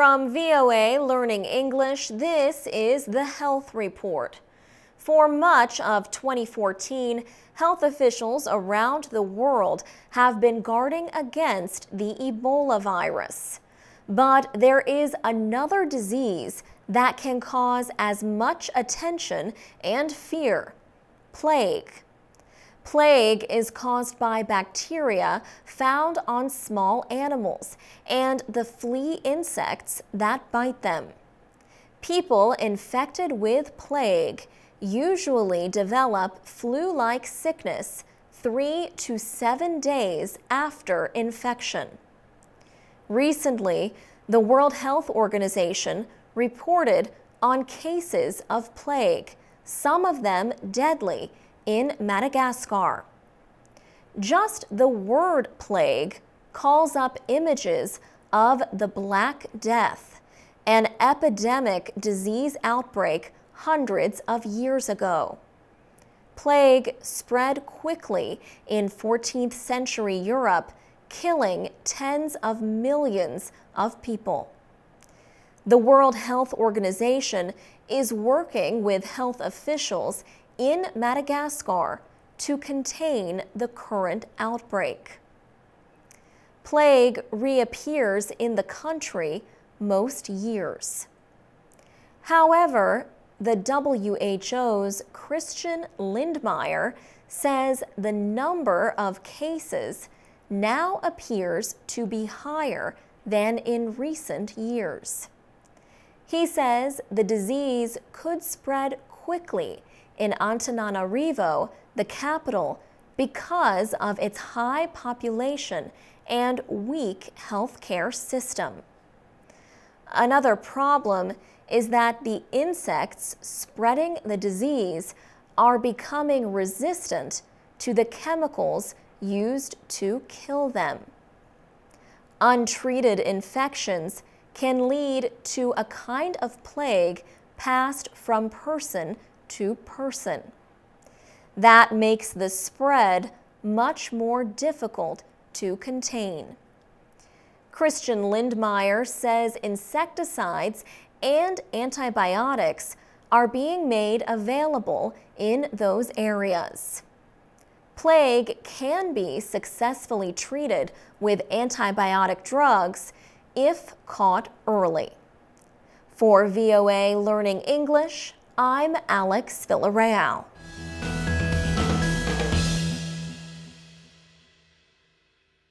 From VOA Learning English, this is the Health Report. For much of 2014, health officials around the world have been guarding against the Ebola virus. But there is another disease that can cause as much attention and fear: plague. Plague is caused by bacteria found on small animals and the flea insects that bite them. People infected with plague usually develop flu-like sickness 3 to 7 days after infection. Recently, the World Health Organization reported on cases of plague, some of them deadly, in Madagascar. Just the word plague calls up images of the Black Death, an epidemic disease outbreak hundreds of years ago. Plague spread quickly in 14th century Europe, killing tens of millions of people. The World Health Organization is working with health officials in Madagascar to contain the current outbreak. Plague reappears in the country most years. However, the WHO's Christian Lindmeier says the number of cases now appears to be higher than in recent years. He says the disease could spread quickly in Antananarivo, the capital, because of its high population and weak healthcare system. Another problem is that the insects spreading the disease are becoming resistant to the chemicals used to kill them. Untreated infections can lead to a kind of plague passed from person to person. That makes the spread much more difficult to contain. Christian Lindmeier says insecticides and antibiotics are being made available in those areas. Plague can be successfully treated with antibiotic drugs if caught early. For VOA Learning English, I'm Alex Villarreal.